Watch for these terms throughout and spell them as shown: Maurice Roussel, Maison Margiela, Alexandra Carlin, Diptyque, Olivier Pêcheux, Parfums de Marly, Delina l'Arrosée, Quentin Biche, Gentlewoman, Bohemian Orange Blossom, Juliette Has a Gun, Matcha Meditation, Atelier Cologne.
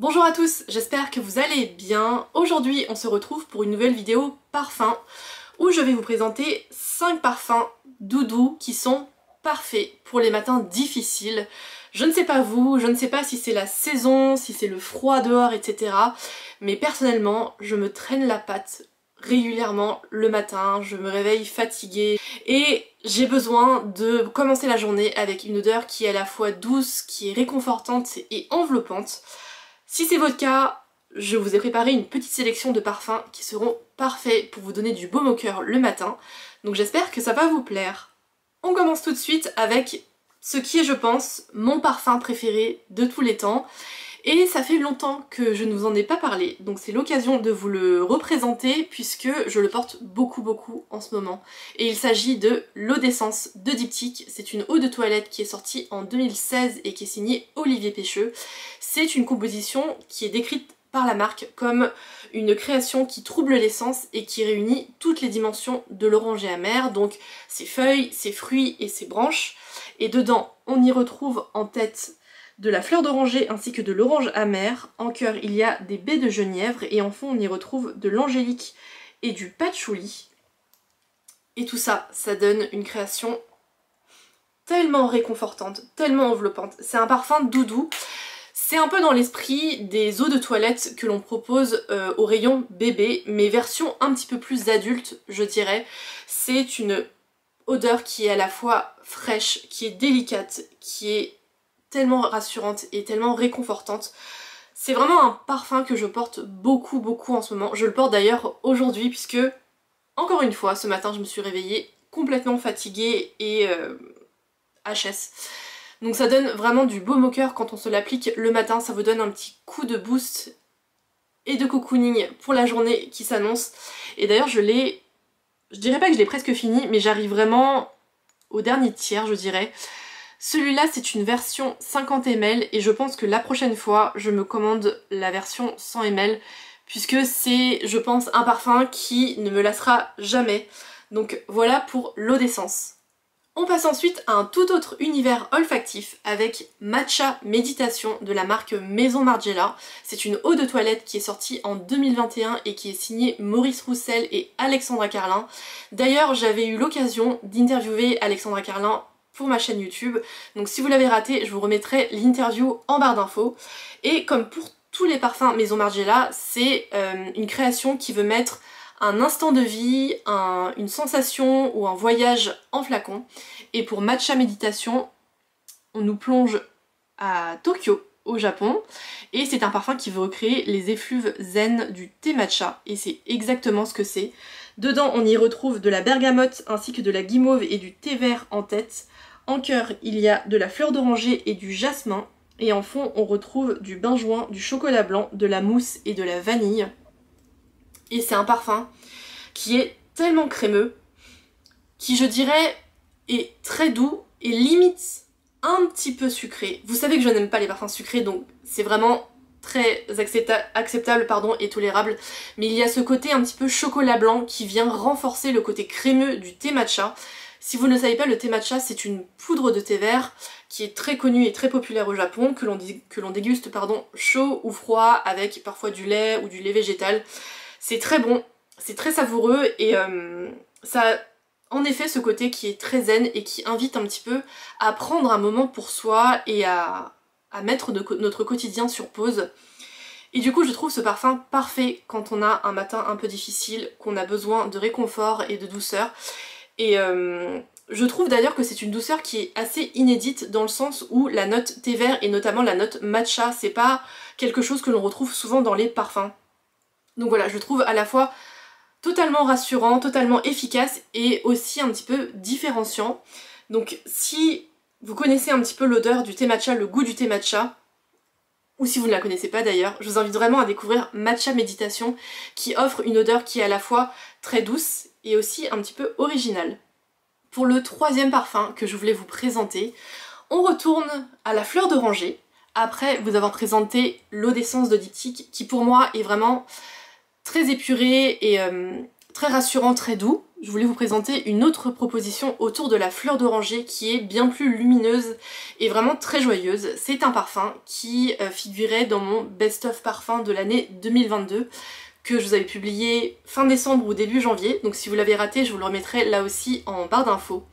Bonjour à tous, j'espère que vous allez bien. Aujourd'hui on se retrouve pour une nouvelle vidéo parfum où je vais vous présenter 5 parfums doudou qui sont parfaits pour les matins difficiles. Je ne sais pas vous, je ne sais pas si c'est la saison, si c'est le froid dehors, etc. Mais personnellement, je me traîne la patte régulièrement le matin, je me réveille fatiguée et j'ai besoin de commencer la journée avec une odeur qui est à la fois douce, qui est réconfortante et enveloppante. Si c'est votre cas, je vous ai préparé une petite sélection de parfums qui seront parfaits pour vous donner du baume au cœur le matin, donc j'espère que ça va vous plaire. On commence tout de suite avec ce qui est, je pense, mon parfum préféré de tous les temps, et ça fait longtemps que je ne vous en ai pas parlé, donc c'est l'occasion de vous le représenter puisque je le porte beaucoup en ce moment. Et il s'agit de l'eau d'essence de Diptyque. C'est une eau de toilette qui est sortie en 2016 et qui est signée Olivier Pêcheux. C'est une composition qui est décrite par la marque comme une création qui trouble l'essence et qui réunit toutes les dimensions de l'oranger amer, donc ses feuilles, ses fruits et ses branches. Et dedans, on y retrouve en tête de la fleur d'oranger ainsi que de l'orange amer. En cœur, il y a des baies de genièvre et en fond, on y retrouve de l'angélique et du patchouli. Et tout ça, ça donne une création tellement réconfortante, tellement enveloppante. C'est un parfum doudou. C'est un peu dans l'esprit des eaux de toilette que l'on propose au rayon bébé, mais version un petit peu plus adulte, je dirais. C'est une odeur qui est à la fois fraîche, qui est délicate, qui est tellement rassurante et tellement réconfortante. C'est vraiment un parfum que je porte beaucoup en ce moment. Je le porte d'ailleurs aujourd'hui puisque, encore une fois, ce matin je me suis réveillée complètement fatiguée et HS. Donc ça donne vraiment du baume au cœur quand on se l'applique le matin. Ça vous donne un petit coup de boost et de cocooning pour la journée qui s'annonce. Et d'ailleurs je dirais pas que je l'ai presque fini, mais j'arrive vraiment au dernier tiers, je dirais. Celui-là, c'est une version 50 ml, et je pense que la prochaine fois, je me commande la version 100 ml, puisque c'est, je pense, un parfum qui ne me lassera jamais. Donc voilà pour l'eau d'essence. On passe ensuite à un tout autre univers olfactif avec Matcha Meditation de la marque Maison Margiela. C'est une eau de toilette qui est sortie en 2021 et qui est signée Maurice Roussel et Alexandra Carlin. D'ailleurs, j'avais eu l'occasion d'interviewer Alexandra Carlin pour ma chaîne YouTube, donc si vous l'avez raté, je vous remettrai l'interview en barre d'infos. Et comme pour tous les parfums Maison Margiela, c'est une création qui veut mettre un instant de vie, une sensation ou un voyage en flacon. Et pour Matcha Méditation, on nous plonge à Tokyo, au Japon, et c'est un parfum qui veut recréer les effluves zen du thé matcha, et c'est exactement ce que c'est. Dedans, on y retrouve de la bergamote ainsi que de la guimauve et du thé vert en tête. En cœur, il y a de la fleur d'oranger et du jasmin. Et en fond, on retrouve du benjoin, du chocolat blanc, de la mousse et de la vanille. Et c'est un parfum qui est tellement crémeux, qui, je dirais, est très doux et limite un petit peu sucré. Vous savez que je n'aime pas les parfums sucrés, donc c'est vraiment très acceptable et tolérable, mais il y a ce côté un petit peu chocolat blanc qui vient renforcer le côté crémeux du thé matcha. Si vous ne le savez pas, le thé matcha, c'est une poudre de thé vert qui est très connue et très populaire au Japon, que l'on déguste chaud ou froid, avec parfois du lait ou du lait végétal. C'est très bon, c'est très savoureux, et ça a en effet ce côté qui est très zen et qui invite un petit peu à prendre un moment pour soi et à mettre notre quotidien sur pause. Et du coup, je trouve ce parfum parfait quand on a un matin un peu difficile, qu'on a besoin de réconfort et de douceur. Et je trouve d'ailleurs que c'est une douceur qui est assez inédite, dans le sens où la note thé vert et notamment la note matcha, c'est pas quelque chose que l'on retrouve souvent dans les parfums. Donc voilà, je le trouve à la fois totalement rassurant, totalement efficace et aussi un petit peu différenciant. Donc si vous connaissez un petit peu l'odeur du thé matcha, le goût du thé matcha, ou si vous ne la connaissez pas d'ailleurs, je vous invite vraiment à découvrir Matcha Méditation, qui offre une odeur qui est à la fois très douce et aussi un petit peu originale. Pour le troisième parfum que je voulais vous présenter, on retourne à la fleur d'oranger, après vous avoir présenté l'eau d'essence de Diptyque, qui pour moi est vraiment très épurée et très rassurant, très doux. je voulais vous présenter une autre proposition autour de la fleur d'oranger qui est bien plus lumineuse et vraiment très joyeuse. C'est un parfum qui figurait dans mon best-of parfum de l'année 2022 que je vous avais publié fin décembre ou début janvier. Donc si vous l'avez raté, je vous le remettrai là aussi en barre d'infos.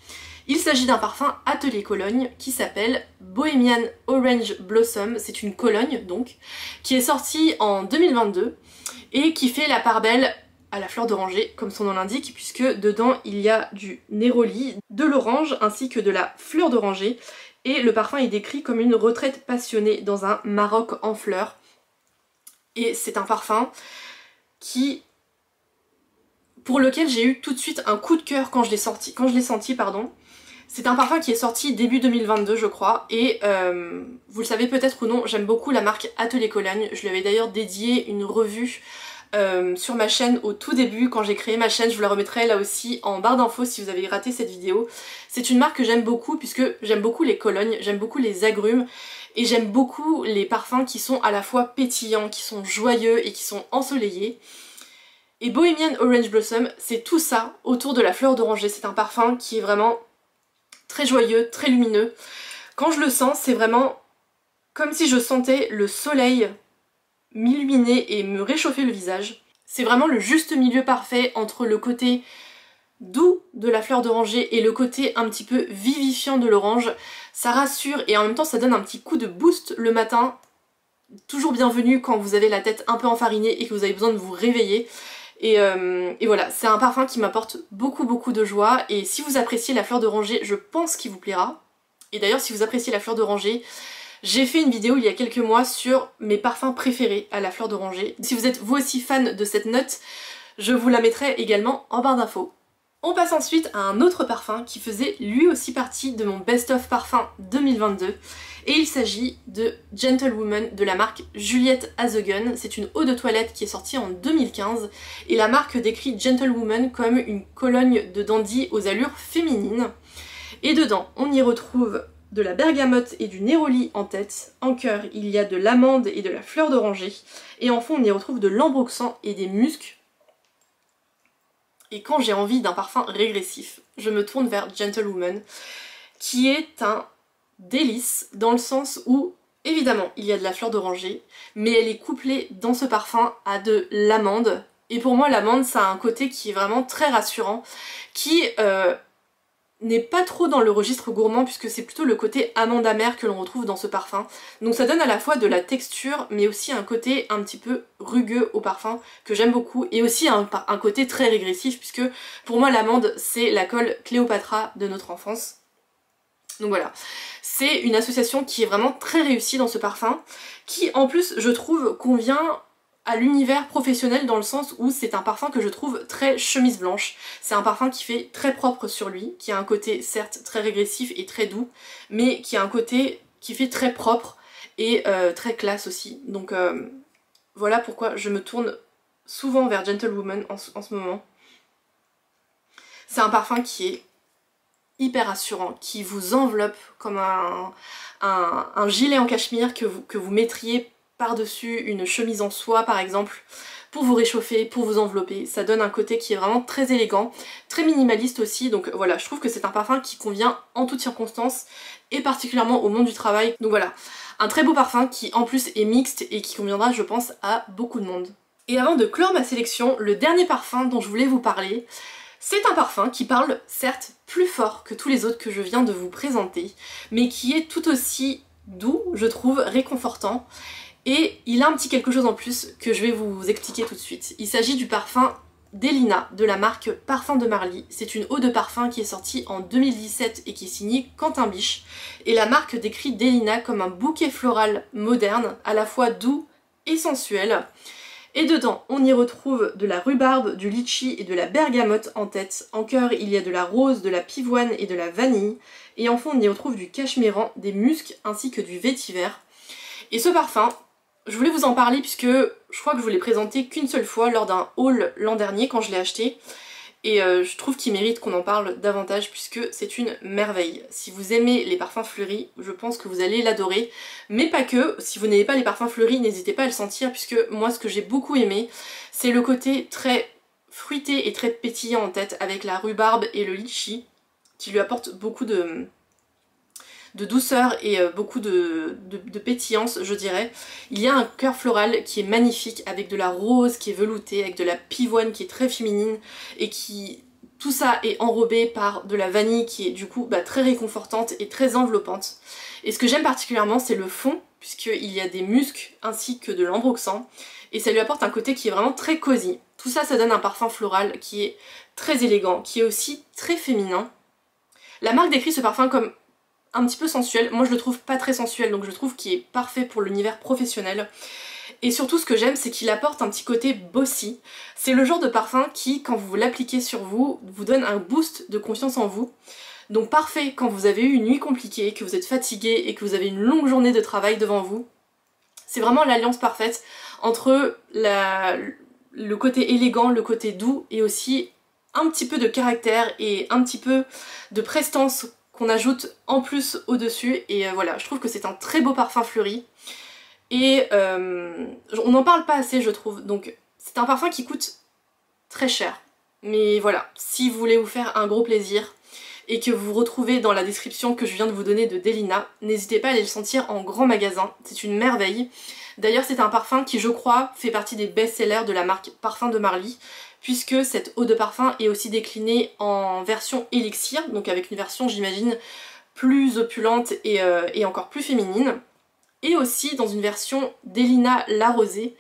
Il s'agit d'un parfum Atelier Cologne qui s'appelle Bohemian Orange Blossom. C'est une Cologne donc, qui est sortie en 2022 et qui fait la part belle à la fleur d'oranger, comme son nom l'indique, puisque dedans il y a du néroli, de l'orange ainsi que de la fleur d'oranger, et le parfum est décrit comme une retraite passionnée dans un Maroc en fleurs. Et c'est un parfum pour lequel j'ai eu tout de suite un coup de cœur quand je l'ai senti. C'est un parfum qui est sorti début 2022 je crois, et vous le savez peut-être ou non, j'aime beaucoup la marque Atelier Cologne. Je lui avais d'ailleurs dédié une revue sur ma chaîne au tout début quand j'ai créé ma chaîne, je vous la remettrai là aussi en barre d'infos si vous avez raté cette vidéo. C'est une marque que j'aime beaucoup puisque j'aime beaucoup les colognes, j'aime beaucoup les agrumes et j'aime beaucoup les parfums qui sont à la fois pétillants, qui sont joyeux et qui sont ensoleillés. Et Bohemian Orange Blossom, c'est tout ça autour de la fleur d'oranger. C'est un parfum qui est vraiment très joyeux, très lumineux. Quand je le sens, c'est vraiment comme si je sentais le soleil m'illuminer et me réchauffer le visage. C'est vraiment le juste milieu parfait entre le côté doux de la fleur d'oranger et le côté un petit peu vivifiant de l'orange. Ça rassure et en même temps ça donne un petit coup de boost le matin, toujours bienvenu quand vous avez la tête un peu enfarinée et que vous avez besoin de vous réveiller. Et voilà, c'est un parfum qui m'apporte beaucoup de joie, et si vous appréciez la fleur d'oranger, je pense qu'il vous plaira. Et d'ailleurs si vous appréciez la fleur d'oranger, j'ai fait une vidéo il y a quelques mois sur mes parfums préférés à la fleur d'oranger. Si vous êtes vous aussi fan de cette note, je vous la mettrai également en barre d'infos. On passe ensuite à un autre parfum qui faisait lui aussi partie de mon Best of Parfum 2022. Et il s'agit de Gentlewoman de la marque Juliette Has a Gun. C'est une eau de toilette qui est sortie en 2015. Et la marque décrit Gentlewoman comme une Cologne de dandy aux allures féminines. Et dedans, on y retrouve de la bergamote et du néroli en tête, en cœur il y a de l'amande et de la fleur d'oranger, et en fond on y retrouve de l'ambroxan et des muscs. Et quand j'ai envie d'un parfum régressif, je me tourne vers Gentlewoman, qui est un délice dans le sens où évidemment il y a de la fleur d'oranger, mais elle est couplée dans ce parfum à de l'amande, et pour moi l'amande ça a un côté qui est vraiment très rassurant, qui n'est pas trop dans le registre gourmand puisque c'est plutôt le côté amande amère que l'on retrouve dans ce parfum. Donc ça donne à la fois de la texture mais aussi un côté un petit peu rugueux au parfum que j'aime beaucoup, et aussi un côté très régressif puisque pour moi l'amande c'est la colle Cléopatra de notre enfance. Donc voilà, c'est une association qui est vraiment très réussie dans ce parfum, qui en plus je trouve convient à l'univers professionnel dans le sens où c'est un parfum que je trouve très chemise blanche. C'est un parfum qui fait très propre sur lui, qui a un côté certes très régressif et très doux, mais qui a un côté qui fait très propre et très classe aussi. Donc voilà pourquoi je me tourne souvent vers Gentlewoman en ce moment. C'est un parfum qui est hyper rassurant, qui vous enveloppe comme un gilet en cachemire que vous mettriez par-dessus une chemise en soie par exemple, pour vous réchauffer, pour vous envelopper. Ça donne un côté qui est vraiment très élégant, très minimaliste aussi, donc voilà, je trouve que c'est un parfum qui convient en toutes circonstances et particulièrement au monde du travail. Donc voilà, un très beau parfum qui en plus est mixte et qui conviendra je pense à beaucoup de monde. Et avant de clore ma sélection, le dernier parfum dont je voulais vous parler, c'est un parfum qui parle certes plus fort que tous les autres que je viens de vous présenter, mais qui est tout aussi doux, je trouve, réconfortant. Et il a un petit quelque chose en plus que je vais vous expliquer tout de suite. Il s'agit du parfum Delina de la marque Parfums de Marly. C'est une eau de parfum qui est sortie en 2017 et qui est signée Quentin Biche. Et la marque décrit Delina comme un bouquet floral moderne, à la fois doux et sensuel. Et dedans, on y retrouve de la rhubarbe, du litchi et de la bergamote en tête. En cœur, il y a de la rose, de la pivoine et de la vanille. Et en fond, on y retrouve du cachemiran, des muscs ainsi que du vétiver. Et ce parfum, je voulais vous en parler puisque je crois que je vous l'ai présenté qu'une seule fois lors d'un haul l'an dernier quand je l'ai acheté, et je trouve qu'il mérite qu'on en parle davantage puisque c'est une merveille. Si vous aimez les parfums fleuris, je pense que vous allez l'adorer, mais pas que. Si vous n'aimez pas les parfums fleuris, n'hésitez pas à le sentir puisque moi ce que j'ai beaucoup aimé, c'est le côté très fruité et très pétillant en tête avec la rhubarbe et le litchi qui lui apportent beaucoup de douceur et beaucoup de pétillance, je dirais. Il y a un cœur floral qui est magnifique avec de la rose qui est veloutée, avec de la pivoine qui est très féminine et qui... Tout ça est enrobé par de la vanille qui est du coup très réconfortante et très enveloppante. Et ce que j'aime particulièrement, c'est le fond, puisqu'il y a des muscs ainsi que de l'ambroxan. Et ça lui apporte un côté qui est vraiment très cosy. Tout ça, ça donne un parfum floral qui est très élégant, qui est aussi très féminin. La marque décrit ce parfum comme un petit peu sensuel. Moi, je le trouve pas très sensuel, donc je trouve qu'il est parfait pour l'univers professionnel. Et surtout ce que j'aime, c'est qu'il apporte un petit côté bossy. C'est le genre de parfum qui, quand vous l'appliquez sur vous, vous donne un boost de confiance en vous. Donc parfait quand vous avez eu une nuit compliquée, que vous êtes fatigué et que vous avez une longue journée de travail devant vous. C'est vraiment l'alliance parfaite entre le côté élégant, le côté doux et aussi un petit peu de caractère et un petit peu de prestance qu'on ajoute en plus au-dessus. Et voilà, je trouve que c'est un très beau parfum fleuri. Et on n'en parle pas assez, je trouve, donc c'est un parfum qui coûte très cher. Mais voilà, si vous voulez vous faire un gros plaisir et que vous vous retrouvez dans la description que je viens de vous donner de Delina, n'hésitez pas à aller le sentir en grand magasin, c'est une merveille. D'ailleurs, c'est un parfum qui, je crois, fait partie des best-sellers de la marque Parfums de Marly, puisque cette eau de parfum est aussi déclinée en version élixir, donc avec une version, j'imagine, plus opulente et encore plus féminine. Et aussi dans une version Delina l'Arrosée.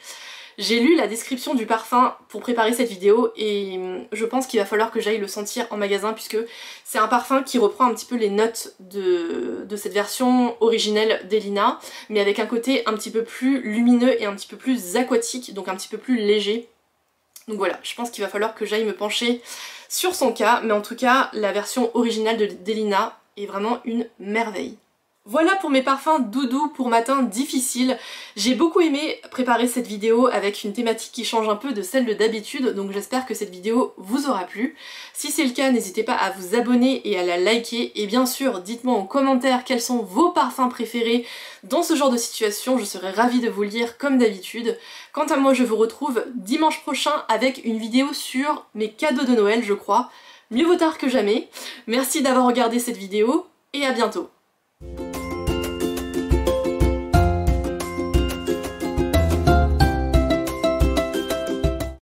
J'ai lu la description du parfum pour préparer cette vidéo et je pense qu'il va falloir que j'aille le sentir en magasin puisque c'est un parfum qui reprend un petit peu les notes de cette version originelle Delina, mais avec un côté un petit peu plus lumineux et un petit peu plus aquatique, donc un petit peu plus léger. Donc voilà, je pense qu'il va falloir que j'aille me pencher sur son cas, mais en tout cas la version originale de Delina est vraiment une merveille. Voilà pour mes parfums doudou pour matin difficile. J'ai beaucoup aimé préparer cette vidéo avec une thématique qui change un peu de celle de d'habitude, donc j'espère que cette vidéo vous aura plu. Si c'est le cas, n'hésitez pas à vous abonner et à la liker, et bien sûr dites-moi en commentaire quels sont vos parfums préférés dans ce genre de situation, je serai ravie de vous lire comme d'habitude. Quant à moi, je vous retrouve dimanche prochain avec une vidéo sur mes cadeaux de Noël, je crois. Mieux vaut tard que jamais. Merci d'avoir regardé cette vidéo, et à bientôt.